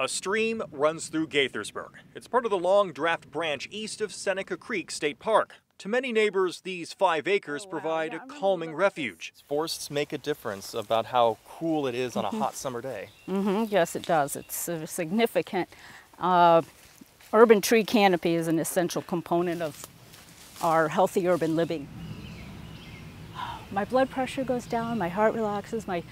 A stream runs through Gaithersburg. It's part of the Long Draft Branch east of Seneca Creek State Park. To many neighbors, these 5 acres provide a calming refuge. Forests make a difference about how cool it is on a hot summer day. Yes, it does. It's significant. Urban tree canopy is an essential component of our healthy urban living. My blood pressure goes down, my heart relaxes, my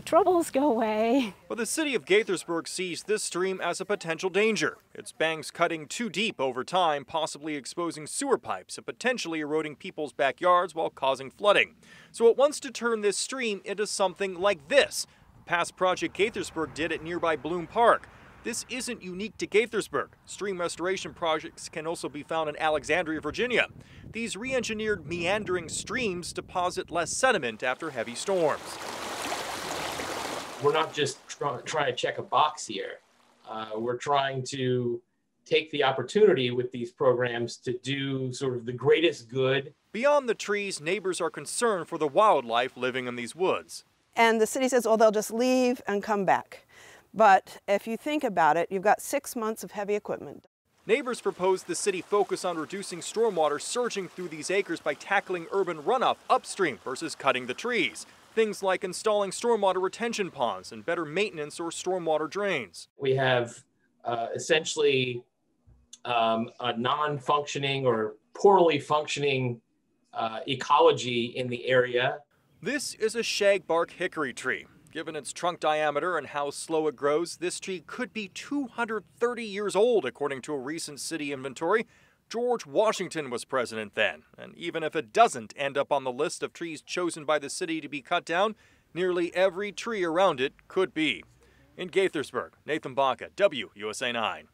troubles go away. But the city of Gaithersburg sees this stream as a potential danger. Its banks cutting too deep over time, possibly exposing sewer pipes and potentially eroding people's backyards while causing flooding. So it wants to turn this stream into something like this. A past project Gaithersburg did at nearby Bloom Park. This isn't unique to Gaithersburg. Stream restoration projects can also be found in Alexandria, Virginia. These re-engineered meandering streams deposit less sediment after heavy storms. We're not just trying to check a box here. We're trying to take the opportunity with these programs to do sort of the greatest good. Beyond the trees, neighbors are concerned for the wildlife living in these woods. And the city says, oh, they'll just leave and come back. But if you think about it, you've got 6 months of heavy equipment. Neighbors propose the city focus on reducing stormwater surging through these acres by tackling urban runoff upstream versus cutting the trees. Things like installing stormwater retention ponds and better maintenance or stormwater drains. We have essentially a non-functioning or poorly functioning ecology in the area. This is a shagbark hickory tree. Given its trunk diameter and how slow it grows, this tree could be 230 years old, according to a recent city inventory. George Washington was president then, and even if it doesn't end up on the list of trees chosen by the city to be cut down, nearly every tree around it could be. In Gaithersburg, Nathan Baca, WUSA 9.